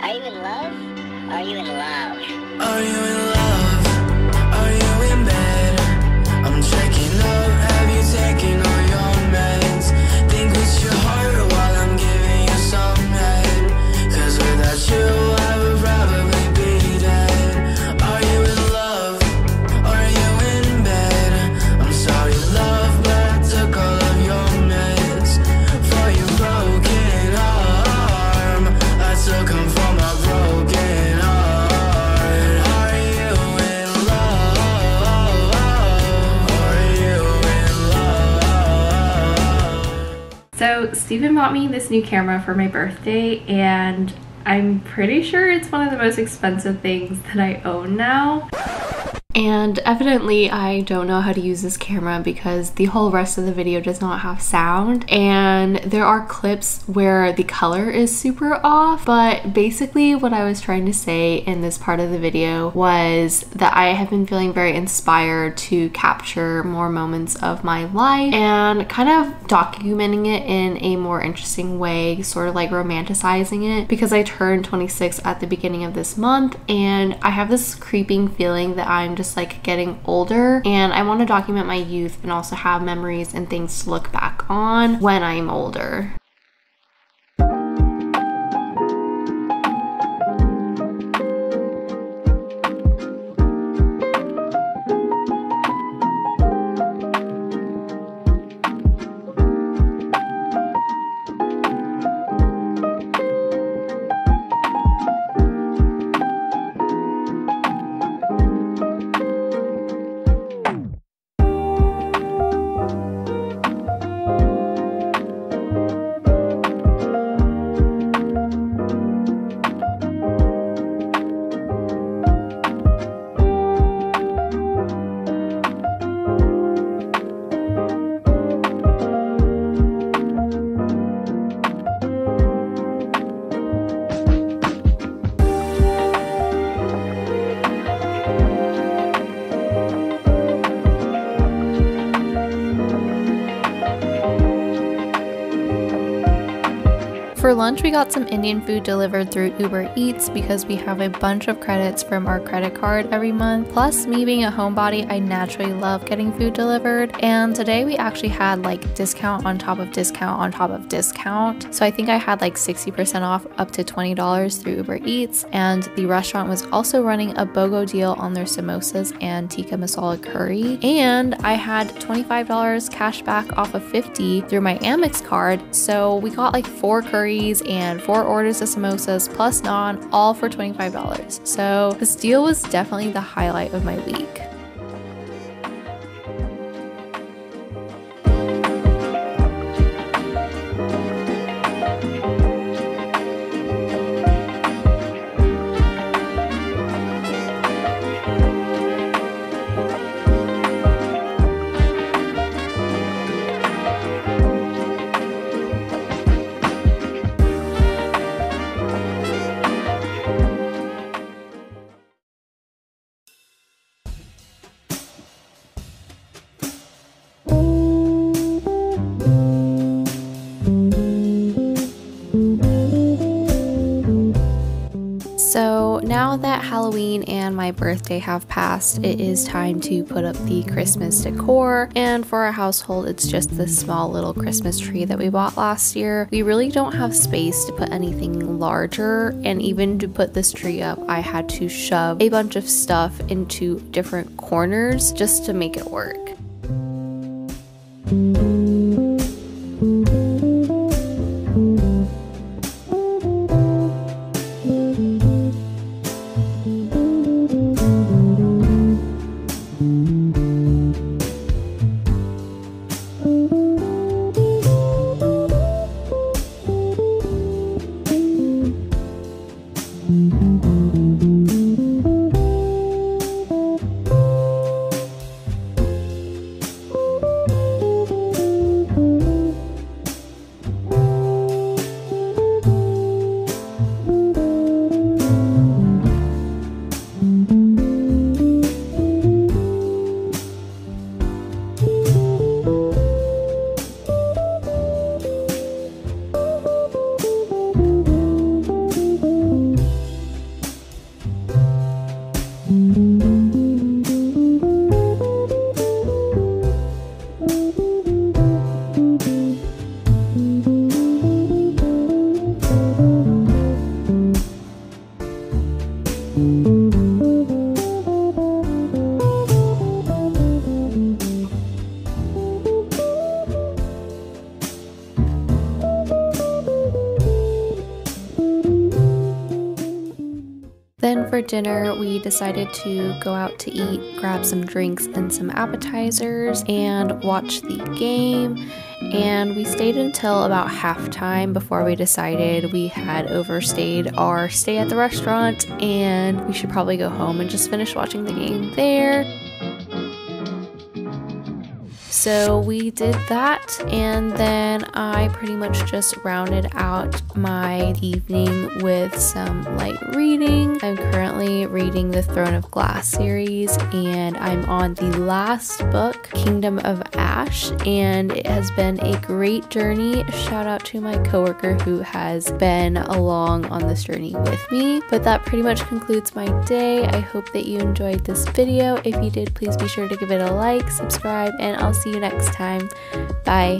Are you in love? Are you in love? Are you in love? Are you in bed? I'm checking up. Have you taken all your meds? Think with your heart while I'm giving you some head. Cause without you, I would probably be dead. Are you in love? Are you in bed? I'm sorry, love, but I took all of your meds. For your broken arm, I took them. So Stephen bought me this new camera for my birthday, and I'm pretty sure it's one of the most expensive things that I own now. And evidently I don't know how to use this camera because the whole rest of the video does not have sound, and there are clips where the color is super off. But basically what I was trying to say in this part of the video was that I have been feeling very inspired to capture more moments of my life and kind of documenting it in a more interesting way, sort of like romanticizing it, because I turned 26 at the beginning of this month, and I have this creeping feeling that I'm just like getting older, and I want to document my youth and also have memories and things to look back on when I'm older. For lunch, we got some Indian food delivered through Uber Eats because we have a bunch of credits from our credit card every month. Plus, me being a homebody, I naturally love getting food delivered. And today we actually had like discount on top of discount on top of discount. So I think I had like 60% off up to $20 through Uber Eats. And the restaurant was also running a BOGO deal on their samosas and tikka masala curry. And I had $25 cash back off of $50 through my Amex card. So we got like 4 curries and 4 orders of samosas plus naan, all for $25. So this deal was definitely the highlight of my week. So now that Halloween and my birthday have passed, it is time to put up the Christmas decor. And for our household, it's just this small little Christmas tree that we bought last year. We really don't have space to put anything larger, and even to put this tree up, I had to shove a bunch of stuff into different corners just to make it work. Then for dinner, we decided to go out to eat, grab some drinks and some appetizers, and watch the game. And we stayed until about halftime before we decided we had overstayed our stay at the restaurant and we should probably go home and just finish watching the game there. So we did that, and then I pretty much just rounded out my evening with some light reading. I'm currently reading the Throne of Glass series, and I'm on the last book, Kingdom of Ash, and it has been a great journey. Shout out to my coworker who has been along on this journey with me. But that pretty much concludes my day. I hope that you enjoyed this video. If you did, please be sure to give it a like, subscribe, and I'll see you next time. Bye.